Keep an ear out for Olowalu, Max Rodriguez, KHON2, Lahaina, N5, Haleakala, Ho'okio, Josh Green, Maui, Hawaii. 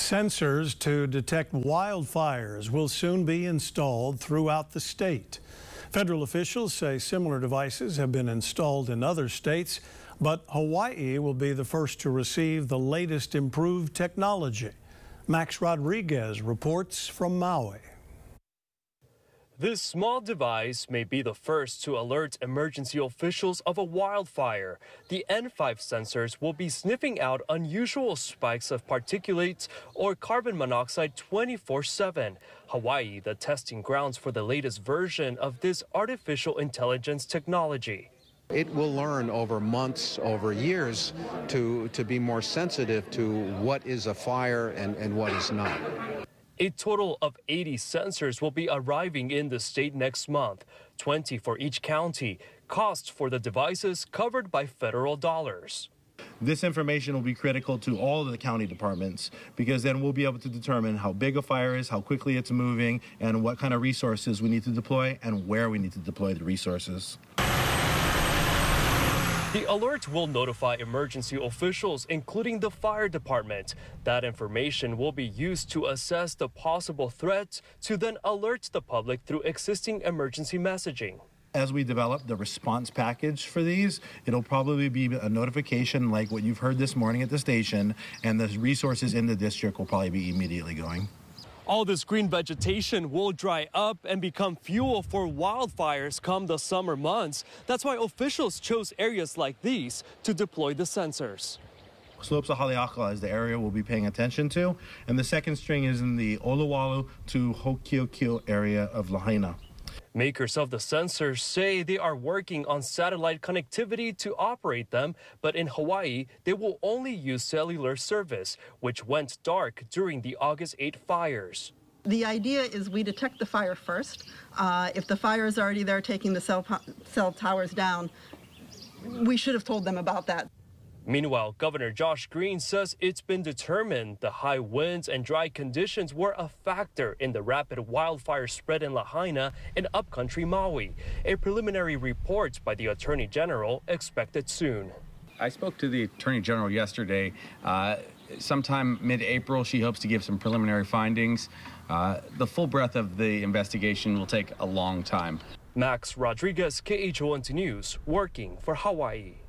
Sensors to detect wildfires will soon be installed throughout the state. Federal officials say similar devices have been installed in other states, but Hawaii will be the first to receive the latest improved technology. Max Rodriguez reports from Maui. This small device may be the first to alert emergency officials of a wildfire. The N5 sensors will be sniffing out unusual spikes of particulates or carbon monoxide 24/7. Hawaii, the testing grounds for the latest version of this artificial intelligence technology. It will learn over months, over years, to be more sensitive to what is a fire and what is not. A total of 80 sensors will be arriving in the state next month, 20 for each county. Cost for the devices covered by federal dollars. This information will be critical to all of the county departments, because then we'll be able to determine how big a fire is, how quickly it's moving, and what kind of resources we need to deploy and where we need to deploy the resources. The alert will notify emergency officials, including the fire department. That information will be used to assess the possible threats to then alert the public through existing emergency messaging. As we develop the response package for these, it'll probably be a notification like what you've heard this morning at the station, and the resources in the district will probably be immediately going. All this green vegetation will dry up and become fuel for wildfires come the summer months. That's why officials chose areas like these to deploy the sensors. Slopes of Haleakala is the area we'll be paying attention to, and the second string is in the Olowalu to Ho'okio area of Lahaina. Makers of the sensors say they are working on satellite connectivity to operate them, but in Hawaii, they will only use cellular service, which went dark during the August 8 fires. The idea is we detect the fire first. If the fire is already there taking the cell towers down, we should have told them about that. Meanwhile, Governor Josh Green says it's been determined the high winds and dry conditions were a factor in the rapid wildfire spread in Lahaina and upcountry Maui. A preliminary report by the Attorney General expected soon. I spoke to the Attorney General yesterday. Sometime mid-April, she hopes to give some preliminary findings. The full breadth of the investigation will take a long time. Max Rodriguez, KHON2 News, working for Hawaii.